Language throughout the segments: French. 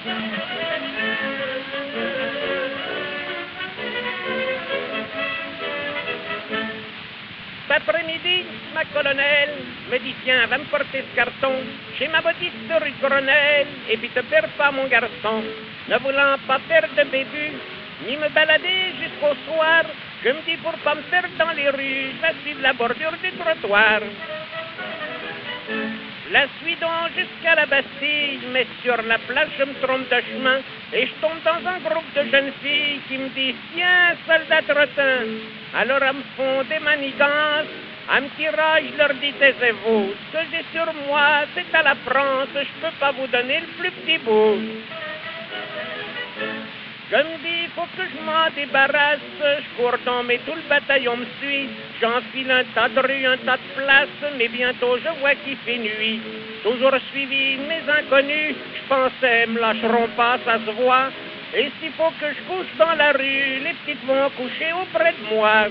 Cet après-midi, ma colonelle me dit tiens, va me porter ce carton chez ma bottiste rue Grenelle, et puis te perds pas mon garçon. Ne voulant pas faire de bébus, ni me balader jusqu'au soir, je me dis pour pas me perdre dans les rues, je vais suivre la bordure du trottoir. La suis donc jusqu'à la Bastille, mais sur la place je me trompe de chemin, et je tombe dans un groupe de jeunes filles qui me disent tiens, soldat trottin. Alors elles me font des manigances, elles me tiraillent, je leur dis taisez-vous, ce que j'ai sur moi c'est à la France, je peux pas vous donner le plus petit bout. Je me dis, faut que je m'en débarrasse, je cours dans mais tout le bataillon me suit, j'enfile un tas de rues, un tas de places, mais bientôt je vois qu'il fait nuit. Toujours suivi de mes inconnus, je pensais, me lâcheront pas, ça se voit, et s'il faut que je couche dans la rue, les petites vont coucher auprès de moi.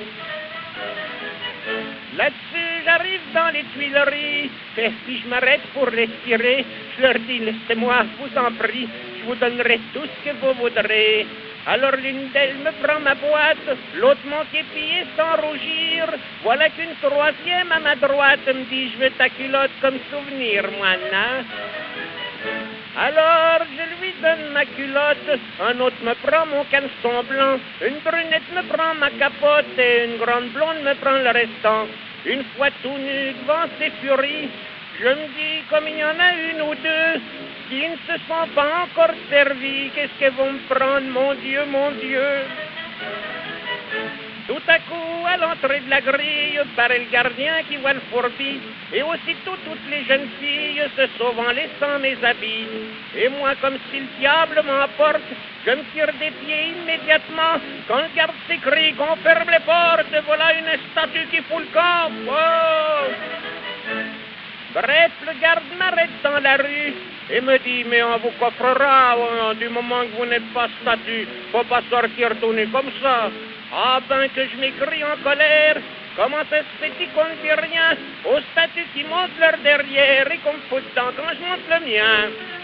Là-dessus, j'arrive dans les Tuileries, et si je m'arrête pour les tirer, je leur dis, laissez-moi, vous en prie, je vous donnerai tout ce que vous voudrez. Alors l'une d'elles me prend ma boîte, l'autre mon képi sans rougir, voilà qu'une troisième à ma droite me dit, je veux ta culotte comme souvenir, moi, non? Alors je lui donne ma culotte, un autre me prend mon caleçon blanc, une brunette me prend ma capote et une grande blonde me prend le restant. Une fois tout nu devant ces furies, je me dis comme il y en a une ou deux qui ne se sont pas encore servies, qu'est-ce qu'elles vont me prendre, mon Dieu, mon Dieu. Tout à coup, à l'entrée de la grille, paraît le gardien qui voit le fourbi, et aussitôt toutes les jeunes filles se sauvent en laissant mes habits. Et moi, comme si le diable m'emporte, je me tire des pieds immédiatement, quand le garde s'écrie qu'on ferme les portes, voilà une statue qui fout le camp. Wow! Bref, le garde m'arrête dans la rue et me dit mais on vous coffrera du moment que vous n'êtes pas statue, faut pas sortir tout nu comme ça. Ah ben que je m'écris en colère, comment ça se fait-il qu'on ne dit rien aux statues qui montent leur derrière et qu'on me fout dedans quand je monte le mien?